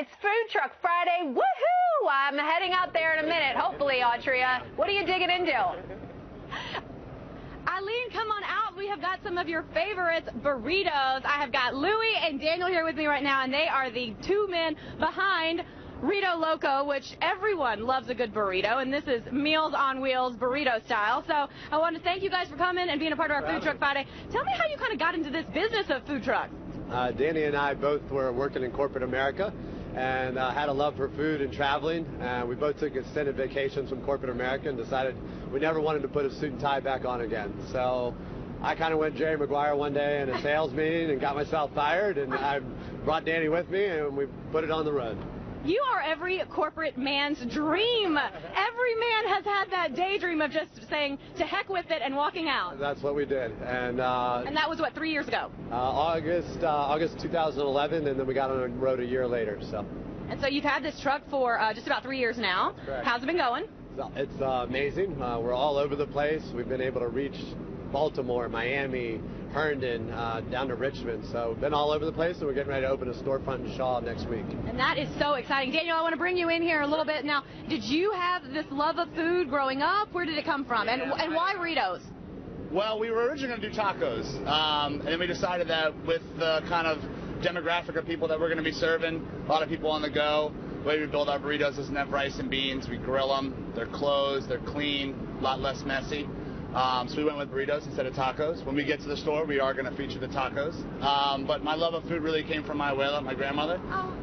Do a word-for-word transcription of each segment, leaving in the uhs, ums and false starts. It's Food Truck Friday. Woohoo! I'm heading out there in a minute, hopefully, Autria. What are you digging into? Eileen, come on out. We have got some of your favorites, burritos. I have got Louie and Daniel here with me right now, and they are the two men behind Rito Loco, which everyone loves a good burrito, and this is Meals on Wheels burrito style. So I want to thank you guys for coming and being a part of our Food Truck Friday. Tell me how you kind of got into this business of food trucks. Uh, Danny and I both were working in corporate America and uh, had a love for food and traveling. Uh, we both took extended vacations from corporate America and decided we never wanted to put a suit and tie back on again. So I kind of went Jerry Maguire one day in a sales meeting and got myself fired, and I brought Danny with me and we put it on the road. You are every corporate man's dream. Every man has had that daydream of just saying, to heck with it, and walking out. That's what we did. And uh, and that was, what, three years ago? Uh, August, uh, August two thousand eleven, and then we got on the road a year later. So. And so you've had this truck for uh, just about three years now. That's correct. How's it been going? It's, it's uh, amazing. Uh, we're all over the place. We've been able to reach Baltimore, Miami, Herndon, uh, down to Richmond. So been all over the place, and we're getting ready to open a storefront in Shaw next week. And that is so exciting. Daniel, I want to bring you in here a little bit. Now, did you have this love of food growing up? Where did it come from? Yeah, and, and why Rito's? Well, we were originally going to do tacos, um, and then we decided that with the kind of demographic of people that we're going to be serving, a lot of people on the go, the way we build our burritos is have rice and beans. We grill them. They're closed. They're clean, a lot less messy. Um, so we went with burritos instead of tacos. When we get to the store, we are going to feature the tacos. Um, but my love of food really came from my abuela, my grandmother.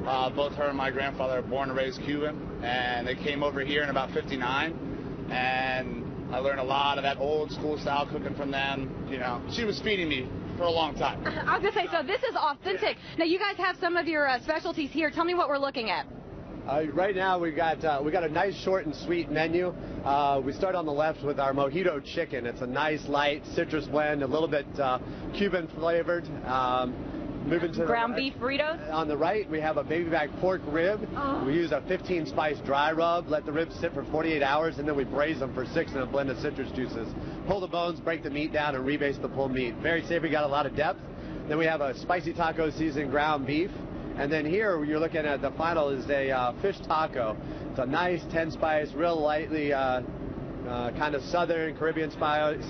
Uh, both her and my grandfather are born and raised Cuban. And they came over here in about fifty-nine. And I learned a lot of that old school style cooking from them. You know, she was feeding me for a long time. I was going to say, so this is authentic. Yeah. Now, you guys have some of your uh, specialties here. Tell me what we're looking at. Uh, right now we got uh, we got a nice short and sweet menu. Uh, we start on the left with our mojito chicken. It's a nice light citrus blend, a little bit uh, Cuban flavored. Um, moving to ground the, beef burritos. Uh, on the right we have a baby back pork rib. Oh. We use a fifteen spice dry rub. Let the ribs sit for forty-eight hours, and then we braise them for six in a blend of citrus juices. Pull the bones, break the meat down, and rebase the pulled meat. Very savory, got a lot of depth. Then we have a spicy taco seasoned ground beef. And then here, you're looking at the final is a uh, fish taco. It's a nice ten spice, real lightly uh, uh, kind of southern Caribbean spice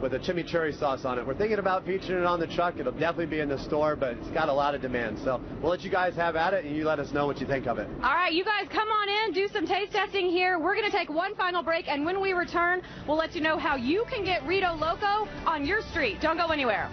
with a chimichurri sauce on it. We're thinking about featuring it on the truck. It'll definitely be in the store, but it's got a lot of demand. So we'll let you guys have at it, and you let us know what you think of it. All right, you guys come on in, do some taste testing here. We're going to take one final break, and when we return, we'll let you know how you can get Rito Loco on your street. Don't go anywhere.